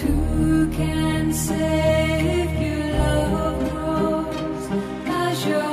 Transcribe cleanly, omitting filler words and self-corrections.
Who can say if your love grows as your